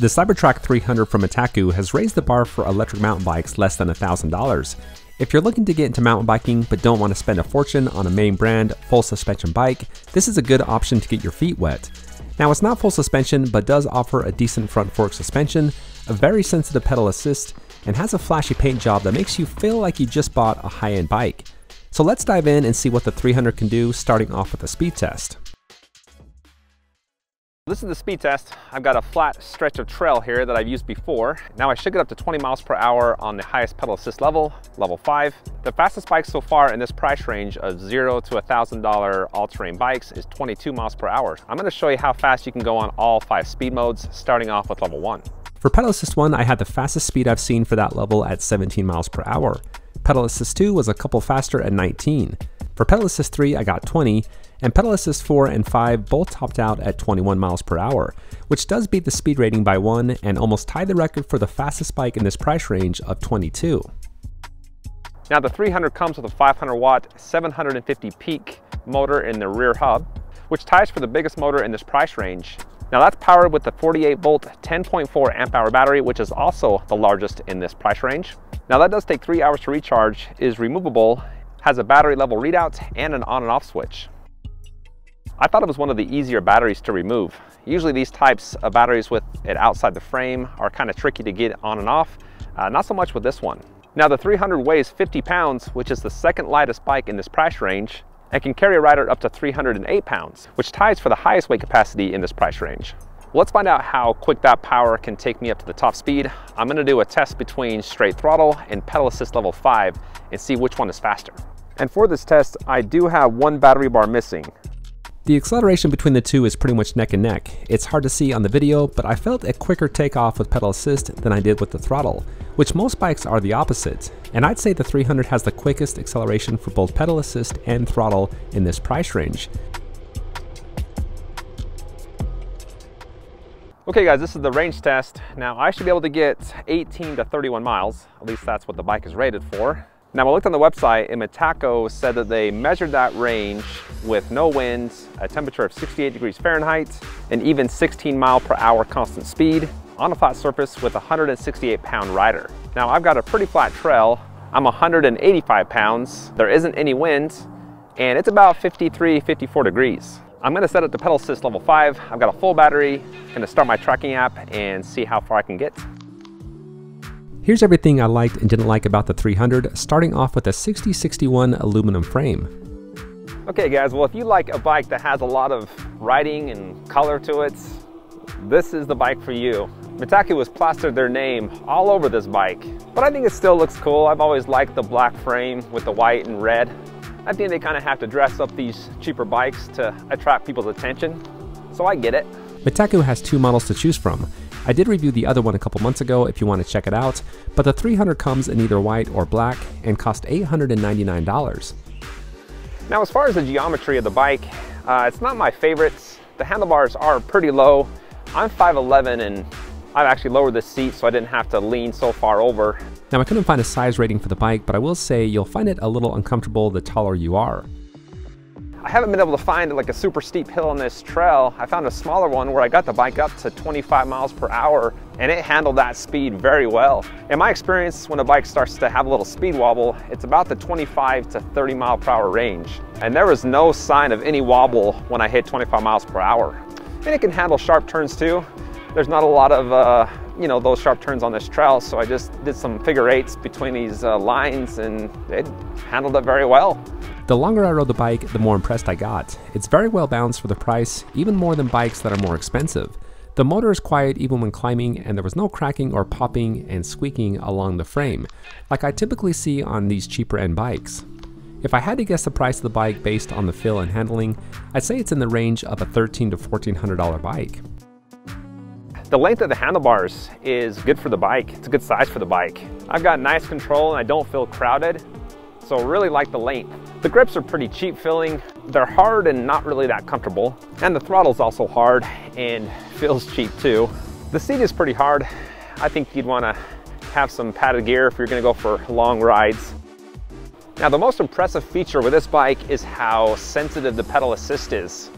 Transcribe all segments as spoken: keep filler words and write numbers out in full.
The Cybertrack three hundred from Metakoo has raised the bar for electric mountain bikes less than one thousand dollars. If you're looking to get into mountain biking but don't want to spend a fortune on a main brand full suspension bike, this is a good option to get your feet wet. Now, it's not full suspension but does offer a decent front fork suspension, a very sensitive pedal assist, and has a flashy paint job that makes you feel like you just bought a high-end bike. So let's dive in and see what the three hundred can do, starting off with a speed test. This is the speed test. I've got a flat stretch of trail here that I've used before. Now I should get up to twenty miles per hour on the highest pedal assist level, level five. The fastest bike so far in this price range of zero to one thousand dollar all-terrain bikes is twenty-two miles per hour. I'm gonna show you how fast you can go on all five speed modes, starting off with level one. For pedal assist one, I had the fastest speed I've seen for that level at seventeen miles per hour. Pedal assist two was a couple faster at nineteen. For pedal assist three, I got twenty, and pedal assist four and five both topped out at twenty-one miles per hour, which does beat the speed rating by one and almost tied the record for the fastest bike in this price range of twenty-two. Now the three hundred comes with a five hundred watt, seven hundred fifty peak motor in the rear hub, which ties for the biggest motor in this price range. Now that's powered with the forty-eight volt, ten point four amp hour battery, which is also the largest in this price range. Now that does take three hours to recharge, is removable, has a battery level readout, and an on and off switch. I thought it was one of the easier batteries to remove. Usually these types of batteries with it outside the frame are kind of tricky to get on and off, uh, not so much with this one. Now the three hundred weighs fifty pounds, which is the second lightest bike in this price range, and can carry a rider up to three hundred eight pounds, which ties for the highest weight capacity in this price range. Let's find out how quick that power can take me up to the top speed. I'm gonna do a test between straight throttle and pedal assist level five and see which one is faster. And for this test, I do have one battery bar missing. The acceleration between the two is pretty much neck and neck. It's hard to see on the video, but I felt a quicker takeoff with pedal assist than I did with the throttle, which most bikes are the opposite. And I'd say the three hundred has the quickest acceleration for both pedal assist and throttle in this price range. Okay guys, this is the range test. Now I should be able to get eighteen to thirty-one miles. At least that's what the bike is rated for. Now I looked on the website and Metakoo said that they measured that range with no wind, a temperature of sixty-eight degrees Fahrenheit, and even sixteen mile per hour constant speed on a flat surface with a one hundred sixty-eight pound rider. Now I've got a pretty flat trail. I'm one hundred eighty-five pounds. There isn't any wind and it's about fifty-three, fifty-four degrees. I'm gonna set up the pedal assist level five. I've got a full battery. I'm gonna start my tracking app and see how far I can get. Here's everything I liked and didn't like about the three hundred, starting off with a sixty sixty-one aluminum frame. Okay guys, well if you like a bike that has a lot of writing and color to it, this is the bike for you. Metakoo has plastered their name all over this bike, but I think it still looks cool. I've always liked the black frame with the white and red. I think they kind of have to dress up these cheaper bikes to attract people's attention, so I get it. Metakoo has two models to choose from. I did review the other one a couple months ago if you want to check it out, but the three hundred comes in either white or black and cost eight hundred ninety-nine dollars. Now as far as the geometry of the bike, uh, it's not my favorites. The handlebars are pretty low. I'm five eleven and I've actually lowered the seat so I didn't have to lean so far over. Now I couldn't find a size rating for the bike, but I will say you'll find it a little uncomfortable the taller you are. I haven't been able to find like a super steep hill on this trail. I found a smaller one where I got the bike up to twenty-five miles per hour and it handled that speed very well. In my experience, when a bike starts to have a little speed wobble, it's about the twenty-five to thirty mile per hour range. And there was no sign of any wobble when I hit twenty-five miles per hour. And it can handle sharp turns too. There's not a lot of, uh, you know, those sharp turns on this trail, so I just did some figure eights between these uh, lines and it handled it very well. The longer I rode the bike, the more impressed I got. It's very well balanced for the price, even more than bikes that are more expensive. The motor is quiet even when climbing, and there was no cracking or popping and squeaking along the frame, like I typically see on these cheaper end bikes. If I had to guess the price of the bike based on the feel and handling, I'd say it's in the range of a thirteen hundred to fourteen hundred dollar bike. The length of the handlebars is good for the bike. It's a good size for the bike. I've got nice control and I don't feel crowded, so I really like the length. The grips are pretty cheap feeling. They're hard and not really that comfortable. And the throttle's also hard and feels cheap too. The seat is pretty hard. I think you'd wanna have some padded gear if you're gonna go for long rides. Now the most impressive feature with this bike is how sensitive the pedal assist is.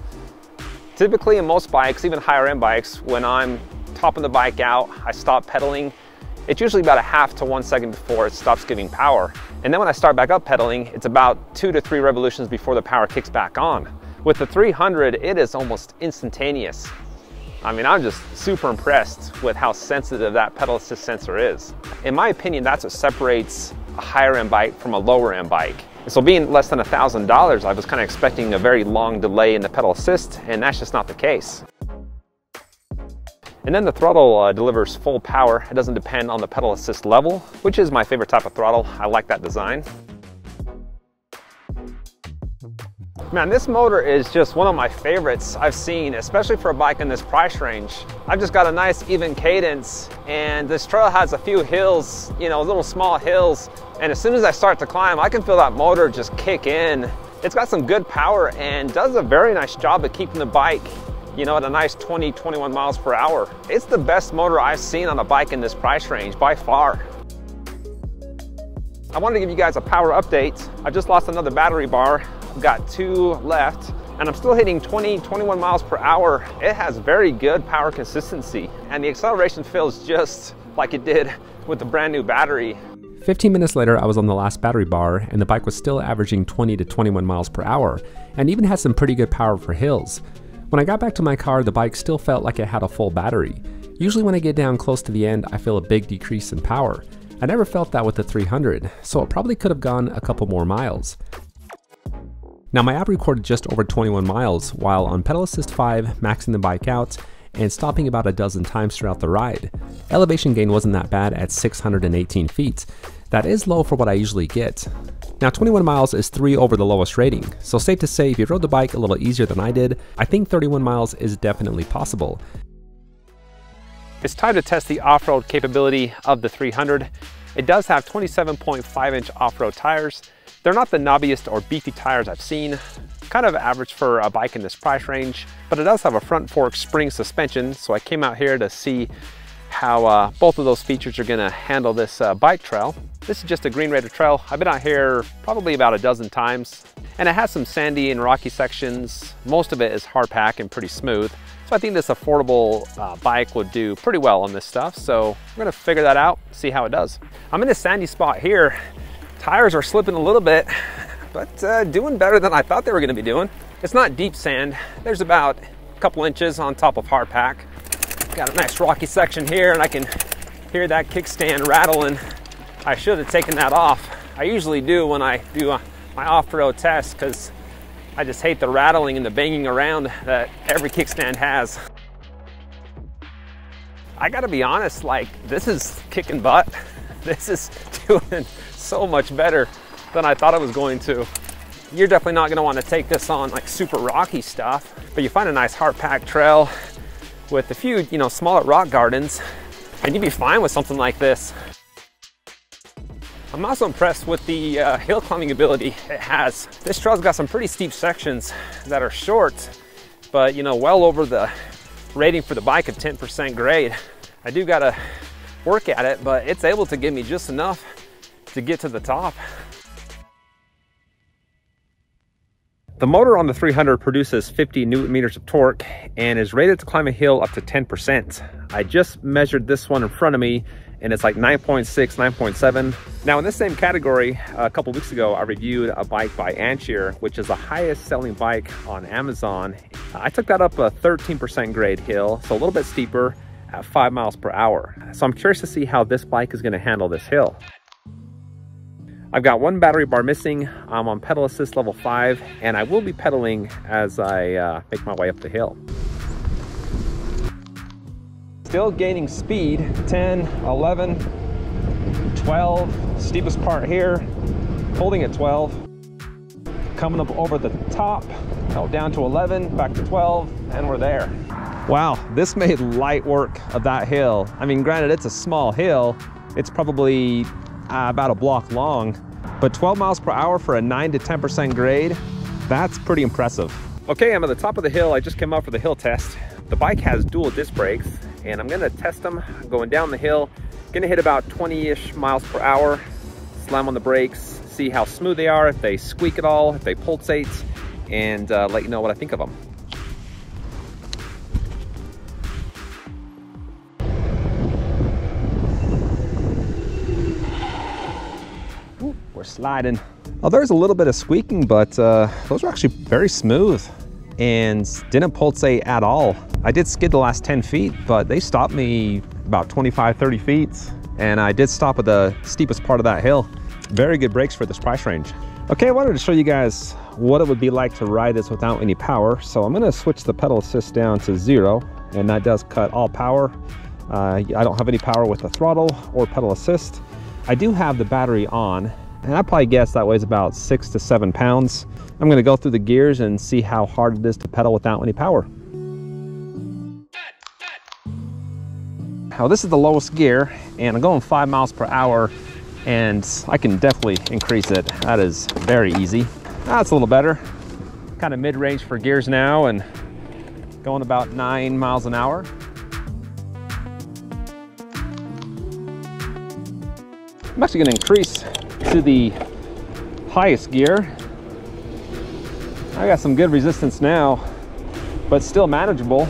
Typically in most bikes, even higher end bikes, when I'm popping the bike out, I stop pedaling. It's usually about a half to one second before it stops giving power. And then when I start back up pedaling, it's about two to three revolutions before the power kicks back on. With the three hundred, it is almost instantaneous. I mean, I'm just super impressed with how sensitive that pedal assist sensor is. In my opinion, that's what separates a higher end bike from a lower end bike. And so being less than a thousand dollars, I was kind of expecting a very long delay in the pedal assist, and that's just not the case. And then the throttle uh, delivers full power. It doesn't depend on the pedal assist level, which is my favorite type of throttle. I like that design. Man, this motor is just one of my favorites I've seen, especially for a bike in this price range. I've just got a nice even cadence, and this trail has a few hills, you know, little small hills. And as soon as I start to climb, I can feel that motor just kick in. It's got some good power and does a very nice job of keeping the bike, you know, at a nice twenty, twenty-one miles per hour. It's the best motor I've seen on a bike in this price range by far. I wanted to give you guys a power update. I just lost another battery bar. I've got two left, and I'm still hitting twenty, twenty-one miles per hour. It has very good power consistency, and the acceleration feels just like it did with the brand new battery. fifteen minutes later, I was on the last battery bar, and the bike was still averaging twenty to twenty-one miles per hour, and even had some pretty good power for hills. When I got back to my car, the bike still felt like it had a full battery. Usually when I get down close to the end, I feel a big decrease in power. I never felt that with the three hundred, so it probably could have gone a couple more miles. Now my app recorded just over twenty-one miles while on pedal assist five, maxing the bike out and stopping about a dozen times throughout the ride. Elevation gain wasn't that bad at six hundred eighteen feet. That is low for what I usually get. Now twenty-one miles is three over the lowest rating, so safe to say if you rode the bike a little easier than I did, I think thirty-one miles is definitely possible. It's time to test the off-road capability of the three hundred. It does have twenty-seven point five inch off-road tires. They're not the knobbiest or beefy tires I've seen, kind of average for a bike in this price range, but it does have a front fork spring suspension, so I came out here to see how uh, both of those features are gonna handle this uh, bike trail. This is just a green rated trail. I've been out here probably about a dozen times, and it has some sandy and rocky sections. Most of it is hard pack and pretty smooth. So I think this affordable uh, bike would do pretty well on this stuff. So we're gonna figure that out, see how it does. I'm in a sandy spot here. Tires are slipping a little bit, but uh, doing better than I thought they were gonna be doing. It's not deep sand. There's about a couple inches on top of hard pack. Got a nice rocky section here, and I can hear that kickstand rattling. I should have taken that off. I usually do when I do a, my off-road test, because I just hate the rattling and the banging around that every kickstand has. I gotta be honest, like, this is kicking butt. This is doing so much better than I thought it was going to. You're definitely not gonna wanna take this on like super rocky stuff, but you find a nice hard pack trail with a few, you know, smaller rock gardens, and you'd be fine with something like this. I'm also impressed with the uh, hill climbing ability it has. This trail's got some pretty steep sections that are short, but, you know, well over the rating for the bike of ten percent grade. I do gotta work at it, but it's able to give me just enough to get to the top. The motor on the three hundred produces fifty newton meters of torque and is rated to climb a hill up to ten percent. I just measured this one in front of me, and it's like nine point six, nine point seven. Now in this same category, a couple weeks ago, I reviewed a bike by Ancheer, which is the highest selling bike on Amazon. I took that up a thirteen percent grade hill, so a little bit steeper at five miles per hour. So I'm curious to see how this bike is gonna handle this hill. I've got one battery bar missing. I'm on pedal assist level five, and I will be pedaling as I uh, make my way up the hill. Still gaining speed, ten, eleven, twelve, steepest part here, holding at twelve. Coming up over the top, oh, down to eleven, back to twelve, and we're there. Wow, this made light work of that hill. I mean, granted, it's a small hill. It's probably Uh, about a block long, but twelve miles per hour for a nine to ten percent grade, that's pretty impressive. Okay, I'm at the top of the hill. I just came out for the hill test. The bike has dual disc brakes, and I'm gonna test them. I'm going down the hill, gonna hit about twenty-ish miles per hour, slam on the brakes, see how smooth they are, if they squeak at all, if they pulsate, and uh, let you know what I think of them. sliding. Oh, there's a little bit of squeaking, but uh, those were actually very smooth and didn't pulsate at all. I did skid the last ten feet, but they stopped me about twenty-five, thirty feet, and I did stop at the steepest part of that hill. Very good brakes for this price range. Okay, I wanted to show you guys what it would be like to ride this without any power. So I'm gonna switch the pedal assist down to zero, and that does cut all power. Uh, I don't have any power with the throttle or pedal assist. I do have the battery on, and I probably guess that weighs about six to seven pounds. I'm gonna go through the gears and see how hard it is to pedal without any power. Now this is the lowest gear, and I'm going five miles per hour, and I can definitely increase it. That is very easy. That's a little better. Kind of mid-range for gears now, and going about nine miles an hour. I'm actually gonna increase to the highest gear. I got some good resistance now, but still manageable.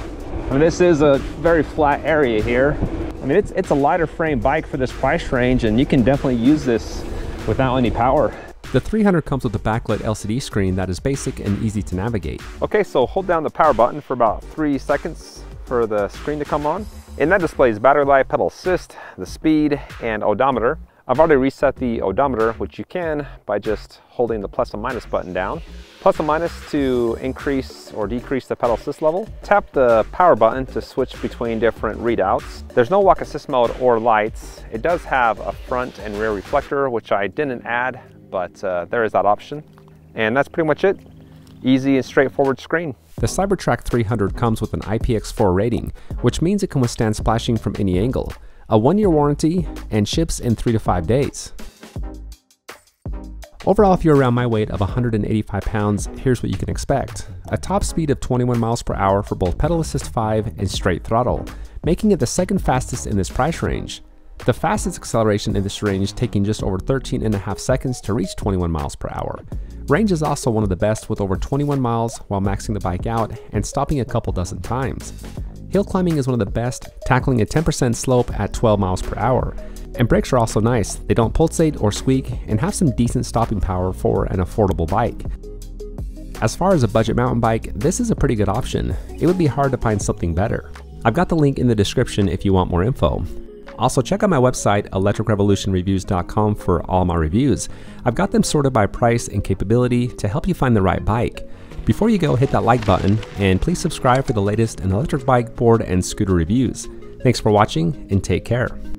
I mean, this is a very flat area here. I mean, it's, it's a lighter frame bike for this price range, and you can definitely use this without any power. The three hundred comes with a backlit L C D screen that is basic and easy to navigate. Okay, so hold down the power button for about three seconds for the screen to come on, and that displays battery life, pedal assist, the speed, and odometer. I've already reset the odometer, which you can by just holding the plus and minus button down. Plus and minus to increase or decrease the pedal assist level. Tap the power button to switch between different readouts. There's no walk assist mode or lights. It does have a front and rear reflector, which I didn't add, but uh, there is that option. And that's pretty much it. Easy and straightforward screen. The Cybertrack three hundred comes with an I P X four rating, which means it can withstand splashing from any angle. A one-year warranty, and ships in three to five days. Overall, if you're around my weight of one hundred eighty-five pounds, here's what you can expect. A top speed of twenty-one miles per hour for both pedal assist five and straight throttle, making it the second fastest in this price range. The fastest acceleration in this range taking just over thirteen and a half seconds to reach twenty-one miles per hour. Range is also one of the best with over twenty-one miles while maxing the bike out and stopping a couple dozen times. Hill climbing is one of the best, tackling a ten percent slope at twelve miles per hour. And brakes are also nice. They don't pulsate or squeak and have some decent stopping power for an affordable bike. As far as a budget mountain bike, this is a pretty good option. It would be hard to find something better. I've got the link in the description if you want more info. Also, check out my website, electric revolution reviews dot com, for all my reviews. I've got them sorted by price and capability to help you find the right bike. Before you go, hit that like button, and please subscribe for the latest in electric bike, board, and scooter reviews. Thanks for watching, and take care.